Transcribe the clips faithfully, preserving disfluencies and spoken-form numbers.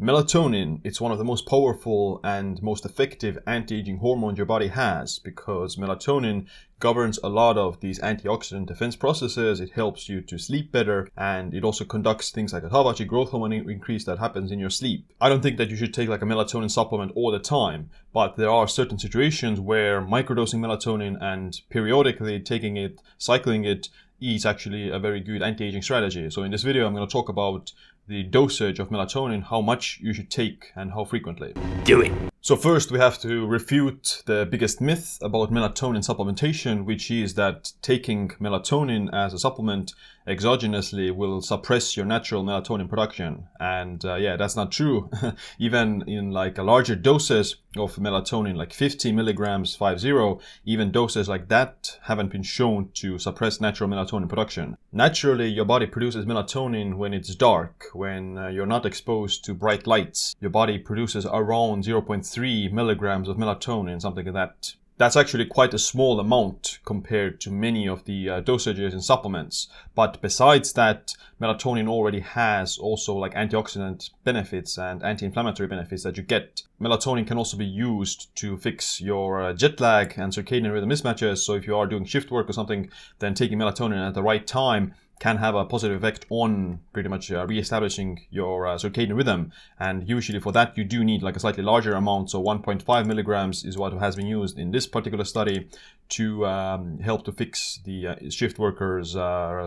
Melatonin, it's one of the most powerful and most effective anti-aging hormones your body has, because melatonin governs a lot of these antioxidant defense processes. It helps you to sleep better, and it also conducts things like a Kawachi growth hormone increase that happens in your sleep. I don't think that you should take like a melatonin supplement all the time, but there are certain situations where microdosing melatonin and periodically taking it, cycling it, is actually a very good anti-aging strategy. So in this video, I'm going to talk about the dosage of melatonin, how much you should take and how frequently. Do it! So first we have to refute the biggest myth about melatonin supplementation, which is that taking melatonin as a supplement exogenously will suppress your natural melatonin production. And uh, yeah, that's not true. Even in like a larger doses of melatonin, like fifty milligrams, five zero, even doses like that haven't been shown to suppress natural melatonin production. Naturally, your body produces melatonin when it's dark, when uh, you're not exposed to bright lights. Your body produces around zero point three milligrams of melatonin, something like that. That's actually quite a small amount compared to many of the uh, dosages in supplements. But besides that, melatonin already has also like antioxidant benefits and anti-inflammatory benefits that you get. Melatonin can also be used to fix your uh, jet lag and circadian rhythm mismatches. So if you are doing shift work or something, then taking melatonin at the right time can have a positive effect on pretty much uh, re-establishing your uh, circadian rhythm. And usually for that you do need like a slightly larger amount, so one point five milligrams is what has been used in this particular study to um, help to fix the uh, shift workers' uh,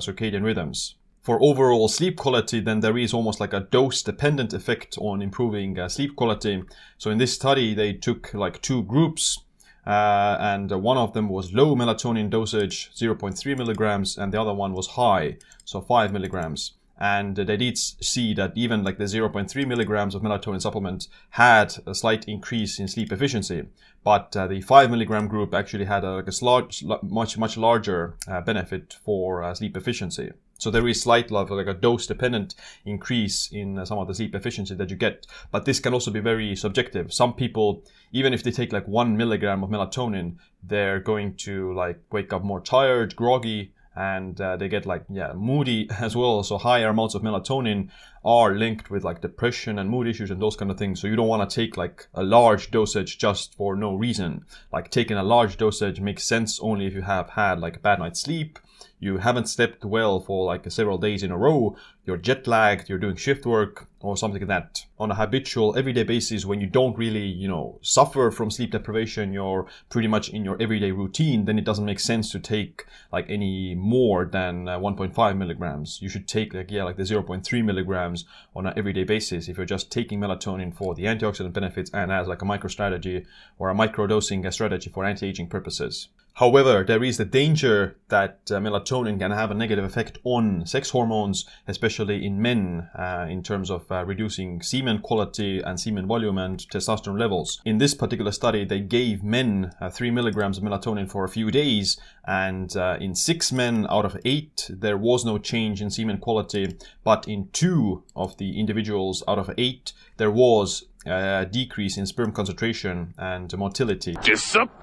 circadian rhythms. For overall sleep quality, then there is almost like a dose-dependent effect on improving uh, sleep quality. So in this study they took like two groups, Uh, and uh, one of them was low melatonin dosage, zero point three milligrams, and the other one was high, so five milligrams. And uh, they did see that even like the zero point three milligrams of melatonin supplement had a slight increase in sleep efficiency, but uh, the five milligram group actually had a, like a large, much, much larger uh, benefit for uh, sleep efficiency. So there is slight level, like a dose-dependent increase in some of the sleep efficiency that you get. But this can also be very subjective. Some people, even if they take like one milligram of melatonin, they're going to like wake up more tired, groggy, and uh, they get like, yeah, moody as well. So higher amounts of melatonin are linked with like depression and mood issues and those kind of things. So you don't want to take like a large dosage just for no reason. Like taking a large dosage makes sense only if you have had like a bad night's sleep, you haven't slept well for like several days in a row, you're jet lagged, you're doing shift work or something like that. On a habitual everyday basis, when you don't really, you know, suffer from sleep deprivation, you're pretty much in your everyday routine, then it doesn't make sense to take like any more than uh, one point five milligrams. You should take like, yeah, like the zero point three milligrams on an everyday basis if you're just taking melatonin for the antioxidant benefits and as like a micro strategy or a micro dosing strategy for anti-aging purposes. However, there is the danger that uh, melatonin can have a negative effect on sex hormones, especially in men, uh, in terms of uh, reducing semen quality and semen volume and testosterone levels. In this particular study, they gave men uh, three milligrams of melatonin for a few days, and uh, in six men out of eight, there was no change in semen quality, but in two of the individuals out of eight, there was a decrease in sperm concentration and motility. Disappointing!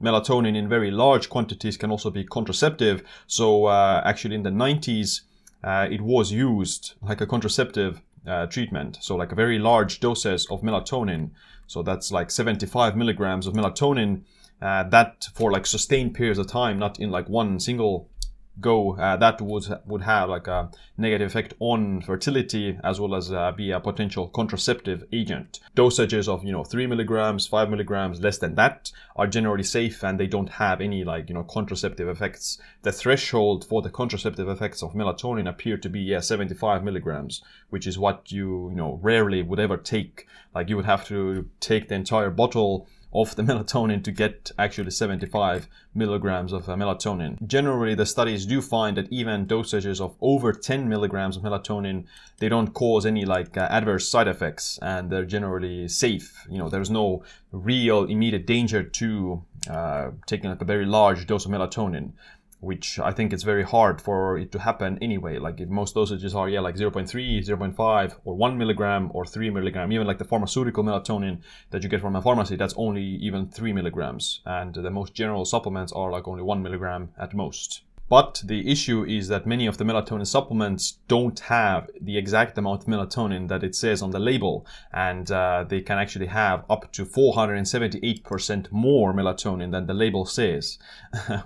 Melatonin in very large quantities can also be contraceptive. So uh, actually in the nineties, uh, it was used like a contraceptive uh, treatment. So like a very large doses of melatonin. So that's like seventy-five milligrams of melatonin, uh, that for like sustained periods of time, not in like one single go, uh, that would, would have like a negative effect on fertility as well as uh, be a potential contraceptive agent. Dosages of, you know, three milligrams, five milligrams, less than that are generally safe and they don't have any like, you know, contraceptive effects. The threshold for the contraceptive effects of melatonin appear to be, yeah, seventy-five milligrams, which is what you, you know, rarely would ever take. Like you would have to take the entire bottle of the melatonin to get actually seventy-five milligrams of uh, melatonin. Generally, the studies do find that even dosages of over ten milligrams of melatonin, they don't cause any like uh, adverse side effects and they're generally safe. You know, there's no real immediate danger to uh, taking like a very large dose of melatonin, which I think it's very hard for it to happen anyway. Like if most dosages are, yeah, like zero point three, zero point five or one milligram or three milligram, even like the pharmaceutical melatonin that you get from a pharmacy, that's only even three milligrams. And the most general supplements are like only one milligram at most. But the issue is that many of the melatonin supplements don't have the exact amount of melatonin that it says on the label, and uh, they can actually have up to four hundred seventy-eight percent more melatonin than the label says,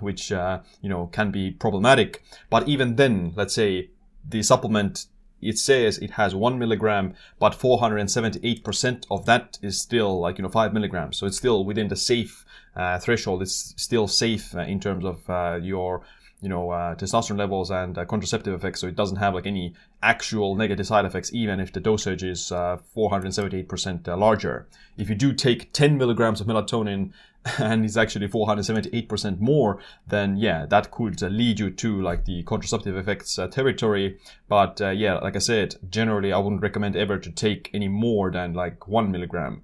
which uh, you know, can be problematic. But even then, let's say the supplement, it says it has one milligram, but four hundred seventy-eight percent of that is still like, you know, five milligrams. So it's still within the safe uh, threshold. It's still safe uh, in terms of uh, your, you know, uh, testosterone levels and uh, contraceptive effects. So it doesn't have like any actual negative side effects, even if the dosage is uh, four hundred seventy-eight percent uh, larger. If you do take ten milligrams of melatonin and it's actually four hundred seventy-eight percent more, then yeah, that could uh, lead you to like the contraceptive effects uh, territory. But uh, yeah, like I said, generally I wouldn't recommend ever to take any more than like one milligram.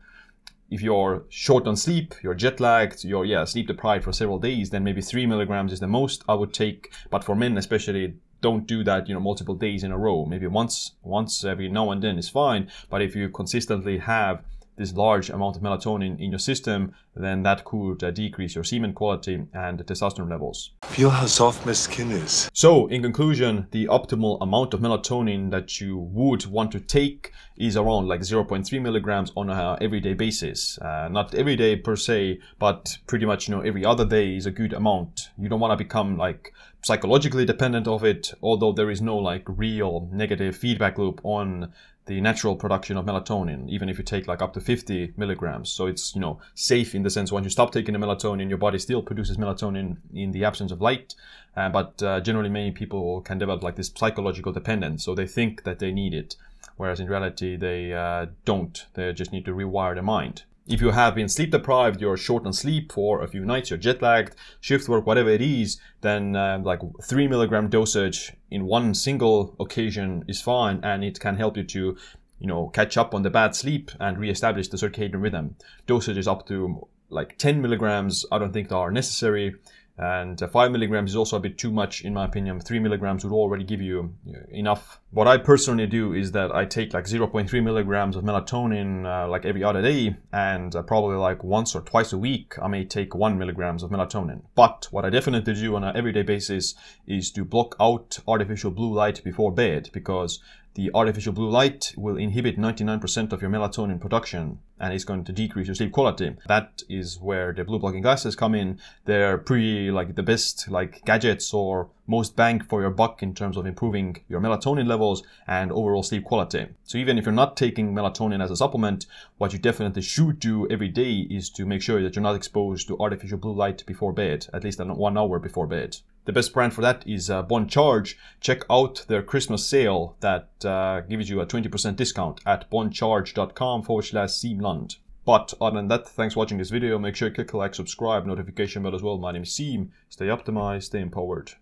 If you're short on sleep, you're jet lagged, you're yeah sleep deprived for several days, then maybe three milligrams is the most I would take. But for men especially, don't do that, you know, multiple days in a row. Maybe once, once every now and then is fine. But if you consistently have this large amount of melatonin in your system, then that could uh, decrease your semen quality and testosterone levels. Feel how soft my skin is. So in conclusion, the optimal amount of melatonin that you would want to take is around like zero point three milligrams on an everyday basis. Uh, not every day per se, but pretty much, you know, every other day is a good amount. You don't want to become like psychologically dependent of it, although there is no like real negative feedback loop on the natural production of melatonin, even if you take like up to fifty milligrams. So it's, you know, safe in the sense when you stop taking the melatonin, your body still produces melatonin in the absence of light. Uh, but uh, generally many people can develop like this psychological dependence. So they think that they need it, whereas in reality they uh, don't. They just need to rewire their mind. If you have been sleep deprived, you're short on sleep for a few nights, you're jet lagged, shift work, whatever it is, then uh, like three milligram dosage in one single occasion is fine, and it can help you to, you know, catch up on the bad sleep and reestablish the circadian rhythm. Dosages up to like ten milligrams I don't think are necessary, and five milligrams is also a bit too much in my opinion. Three milligrams would already give you enough. What I personally do is that I take like zero point three milligrams of melatonin uh, like every other day, and uh, probably like once or twice a week I may take one milligrams of melatonin. But what I definitely do on an everyday basis is to block out artificial blue light before bed, because the artificial blue light will inhibit ninety-nine percent of your melatonin production, and it's going to decrease your sleep quality. That is where the blue blocking glasses come in. They're pretty like the best like gadgets or most bang for your buck in terms of improving your melatonin levels and overall sleep quality. So even if you're not taking melatonin as a supplement, what you definitely should do every day is to make sure that you're not exposed to artificial blue light before bed, at least one hour before bed. The best brand for that is uh, Bon Charge. Check out their Christmas sale that uh, gives you a twenty percent discount at boncharge dot com forward slash seemland. But other than that, thanks for watching this video. Make sure you click like, subscribe, notification bell as well. My name is Seem. Stay optimized, stay empowered.